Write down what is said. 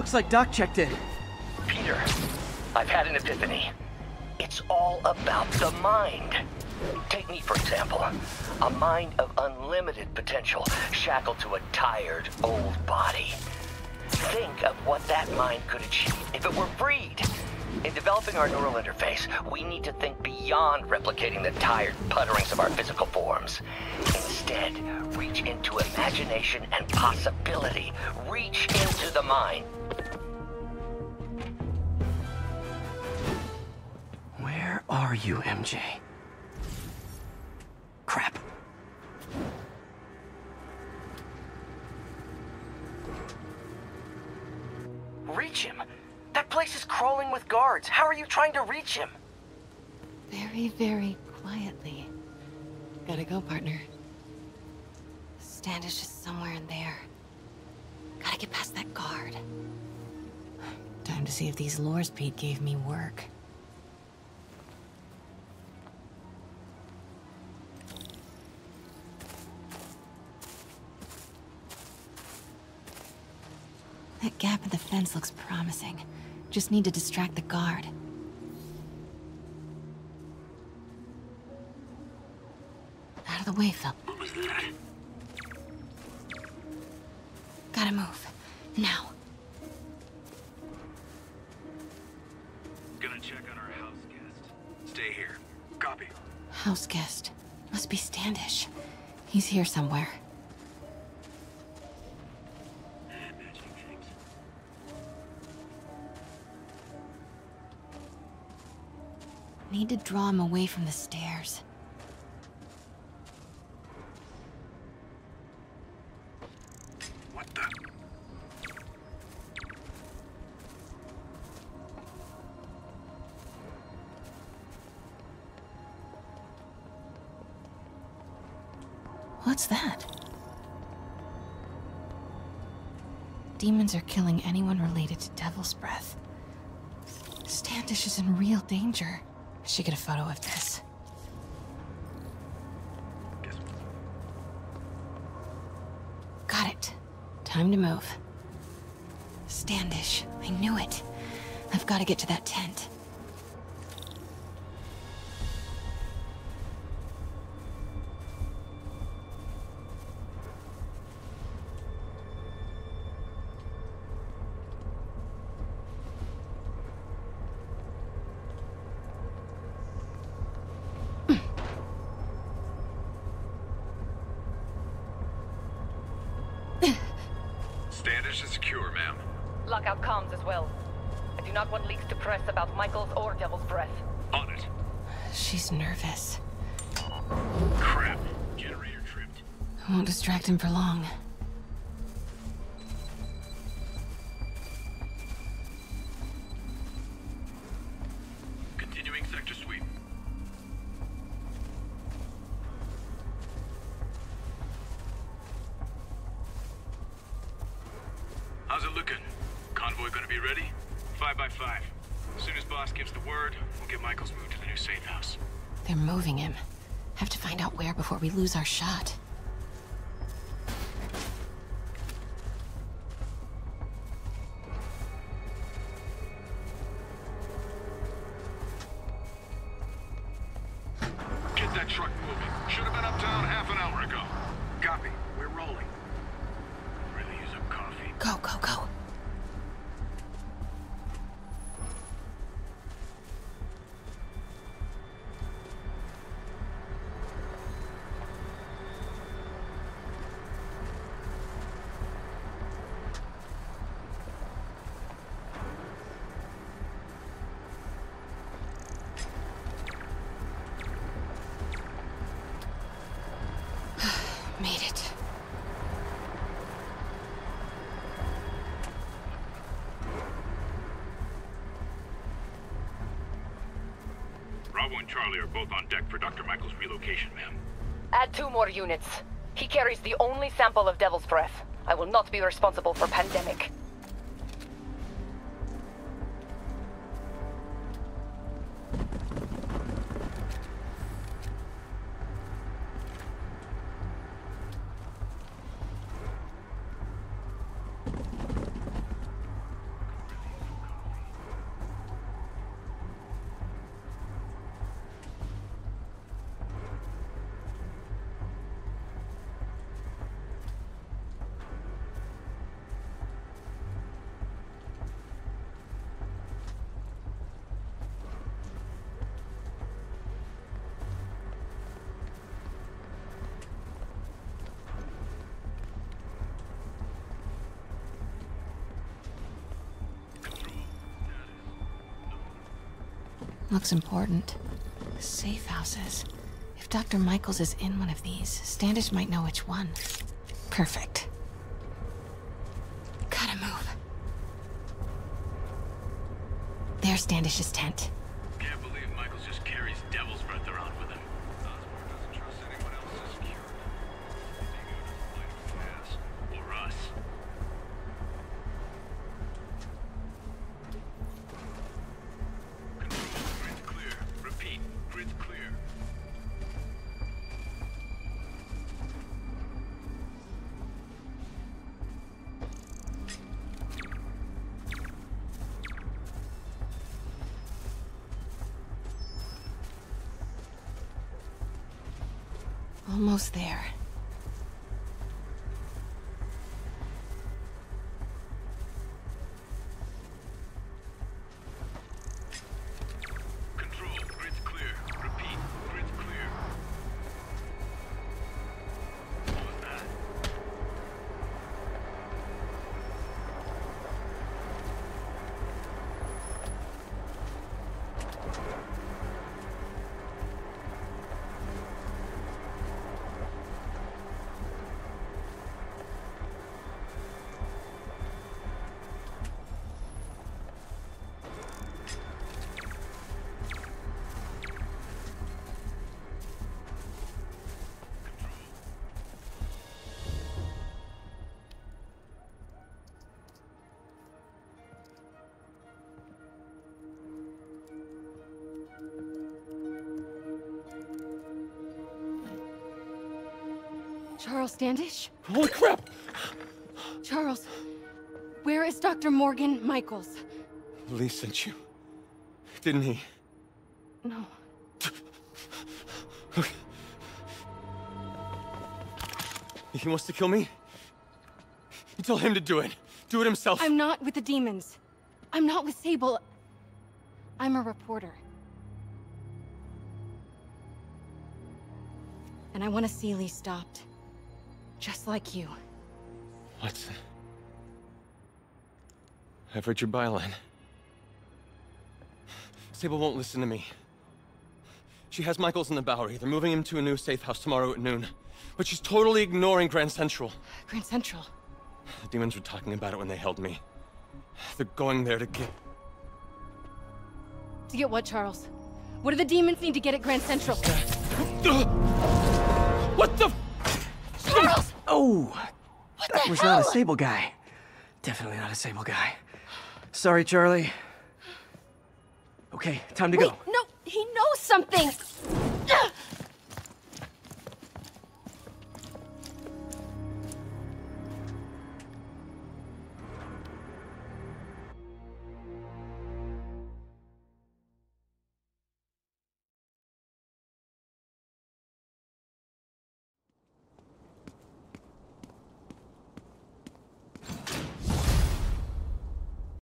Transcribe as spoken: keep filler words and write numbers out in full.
Looks like Doc checked in. Peter, I've had an epiphany. It's all about the mind. Take me, for example. A mind of unlimited potential, shackled to a tired, old body. Think of what that mind could achieve if it were freed. In developing our neural interface, we need to think beyond replicating the tired putterings of our physical forms. Instead, reach into imagination and possibility. Reach into the mind. Where are you, M J? Crap. Reach him. That place is crawling with guards. How are you trying to reach him? Very, very quietly. Gotta go, partner. Standish is somewhere in there. Gotta get past that guard. Time to see if these lures Pete gave me work. That gap in the fence looks promising. Just need to distract the guard. Out of the way, Phil. What was that? Gotta move. Now. Gonna check on our house guest. Stay here. Copy. House guest. Must be Standish. He's here somewhere. Need to draw him away from the stairs. What the? What's that? Demons are killing anyone related to Devil's Breath. Standish is in real danger. I should get a photo of this. Got it. Time to move. Standish, I knew it. I've got to get to that tent. Him for long. Continuing sector sweep. How's it looking? Convoy gonna be ready? Five by five. As soon as boss gives the word, we'll get Michaels moved to the new safe house. They're moving him. Have to find out where before we lose our shot. And Charlie are both on deck for Doctor Michaels' relocation, ma'am. Add two more units. He carries the only sample of Devil's Breath. I will not be responsible for pandemic. Looks important. Safe houses. If Doctor Michaels is in one of these, Standish might know which one. Perfect. Gotta move. There's Standish's tent. Can't believe Michaels just carries Devil's Breath around with him. Osborne doesn't trust anyone else's cure. He's eager to fight with us, or us. Grid clear. Repeat. Grid clear. Almost there. Control, grid's clear. Repeat, grid's clear. What was that? Charles Standish? Holy crap! Charles, where is Doctor Morgan Michaels? Lee sent you, didn't he? No. Look. He wants to kill me? You tell him to do it. Do it himself. I'm not with the demons. I'm not with Sable. I'm a reporter. And I want to see Lee stopped. Just like you. Watson. I've read your byline. Sable won't listen to me. She has Michaels in the Bowery. They're moving him to a new safe house tomorrow at noon. But she's totally ignoring Grand Central. Grand Central? The demons were talking about it when they held me. They're going there to get... To get what, Charles? What do the demons need to get at Grand Central? What the... Charles! Oh, what that was hell? Not a Sable guy. Definitely not a Sable guy. Sorry, Charlie. Okay, time to Wait, go. No, he knows something.